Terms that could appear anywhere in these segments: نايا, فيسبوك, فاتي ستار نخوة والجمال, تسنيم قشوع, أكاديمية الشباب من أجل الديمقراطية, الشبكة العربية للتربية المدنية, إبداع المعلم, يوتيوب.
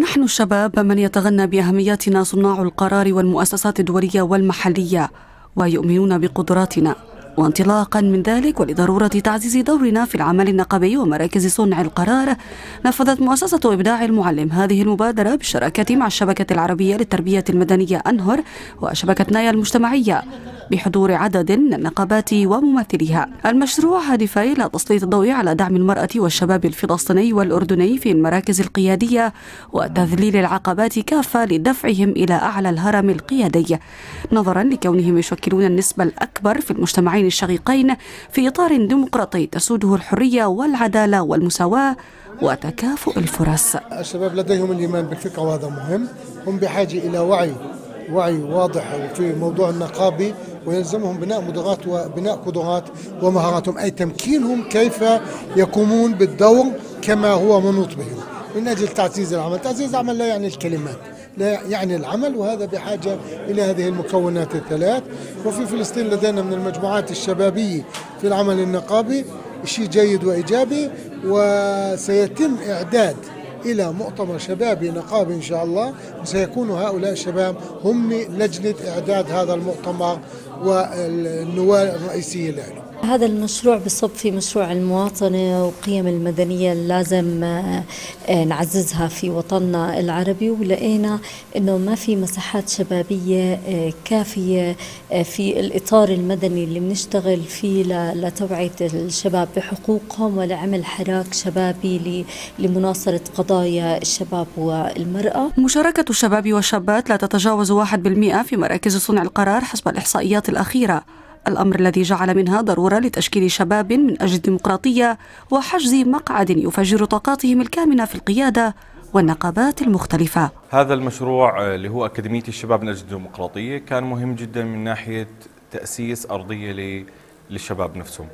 نحن الشباب من يتغنى بأهميتنا صناع القرار والمؤسسات الدولية والمحلية ويؤمنون بقدراتنا، وانطلاقا من ذلك ولضرورة تعزيز دورنا في العمل النقابي ومراكز صنع القرار، نفذت مؤسسة إبداع المعلم هذه المبادرة بالشراكة مع الشبكة العربية للتربية المدنية أنهر وشبكة نايا المجتمعية بحضور عدد من النقابات وممثليها. المشروع هادف إلى تسليط الضوء على دعم المرأة والشباب الفلسطيني والأردني في المراكز القيادية وتذليل العقبات كافة لدفعهم إلى أعلى الهرم القيادي، نظرا لكونهم يشكلون النسبة الأكبر في المجتمعين الشقيقين في إطار ديمقراطي تسوده الحرية والعدالة والمساواة وتكافؤ الفرص. الشباب لديهم الإيمان بالفكرة وهذا مهم، هم بحاجة إلى وعي واضح في موضوع النقابي، ويلزمهم بناء مدراءات وبناء قدرات ومهاراتهم، أي تمكينهم كيف يقومون بالدور كما هو منوط بهم من أجل تعزيز العمل. تعزيز العمل لا يعني الكلمات، لا يعني العمل، وهذا بحاجة إلى هذه المكونات الثلاث. وفي فلسطين لدينا من المجموعات الشبابية في العمل النقابي شيء جيد وإيجابي، وسيتم إعداد إلى مؤتمر شبابي نقابي إن شاء الله، وسيكون هؤلاء الشباب هم لجنة إعداد هذا المؤتمر والنواة الرئيسية له. هذا المشروع بصب في مشروع المواطنة والقيم المدنية اللي لازم نعززها في وطننا العربي، ولقينا انه ما في مساحات شبابية كافية في الإطار المدني اللي بنشتغل فيه لتوعية الشباب بحقوقهم ولعمل حراك شبابي لمناصرة قضايا الشباب والمرأة. مشاركة الشباب والشابات لا تتجاوز 1% في مراكز صنع القرار حسب الإحصائيات الأخيرة، الأمر الذي جعل منها ضرورة لتشكيل شباب من أجل الديمقراطية وحجز مقعد يفجر طاقاتهم الكامنة في القيادة والنقابات المختلفة. هذا المشروع اللي هو أكاديمية الشباب من أجل الديمقراطية كان مهم جدا من ناحية تأسيس أرضية للشباب نفسهم.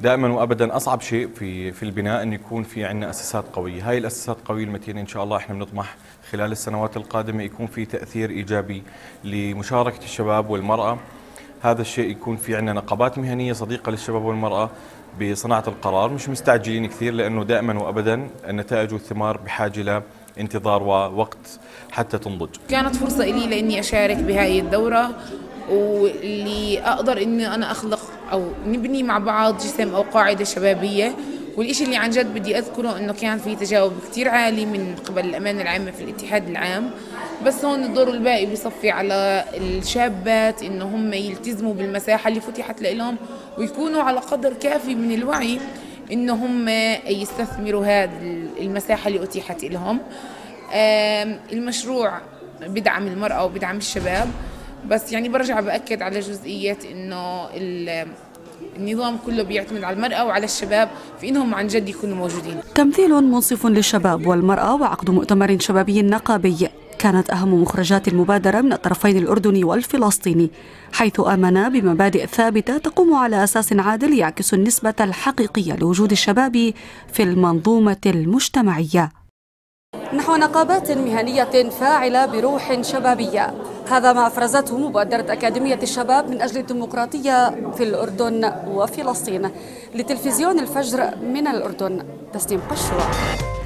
دائما وأبدا أصعب شيء في البناء أن يكون في عندنا أساسات قوية، هاي الأساسات القوية المتينة إن شاء الله إحنا بنطمح خلال السنوات القادمة يكون في تأثير إيجابي لمشاركة الشباب والمرأة. هذا الشيء يكون في عندنا نقابات مهنية صديقة للشباب والمرأة بصناعة القرار، مش مستعجلين كثير لأنه دائما وأبدا النتائج والثمار بحاجة لانتظار ووقت حتى تنضج. كانت فرصة لي لأني أشارك بهذه الدورة واللي أقدر أني أنا أخلق أو نبني مع بعض جسم أو قاعدة شبابية. والإشي اللي عن جد بدي أذكره أنه كان في تجاوب كثير عالي من قبل الأمانة العامة في الاتحاد العام، بس هون الدور الباقي بيصفي على الشابات إنه هم يلتزموا بالمساحة اللي فتحت لهم ويكونوا على قدر كافي من الوعي إنه هم يستثمروا هذه المساحة اللي أتيحت لهم. المشروع بدعم المرأة وبدعم الشباب، بس يعني برجع بأكد على جزئية إنه النظام كله بيعتمد على المرأة وعلى الشباب في إنهم عن جد يكونوا موجودين. تمثيل منصف للشباب والمرأة وعقد مؤتمر شبابي نقابي كانت أهم مخرجات المبادرة من الطرفين الأردني والفلسطيني، حيث آمنا بمبادئ ثابتة تقوم على أساس عادل يعكس النسبة الحقيقية لوجود الشباب في المنظومة المجتمعية. نحو نقابات مهنية فاعلة بروح شبابية، هذا ما أفرزته مبادرة أكاديمية الشباب من أجل الديمقراطية في الأردن وفلسطين. لتلفزيون الفجر من الأردن، تسنيم قشوع.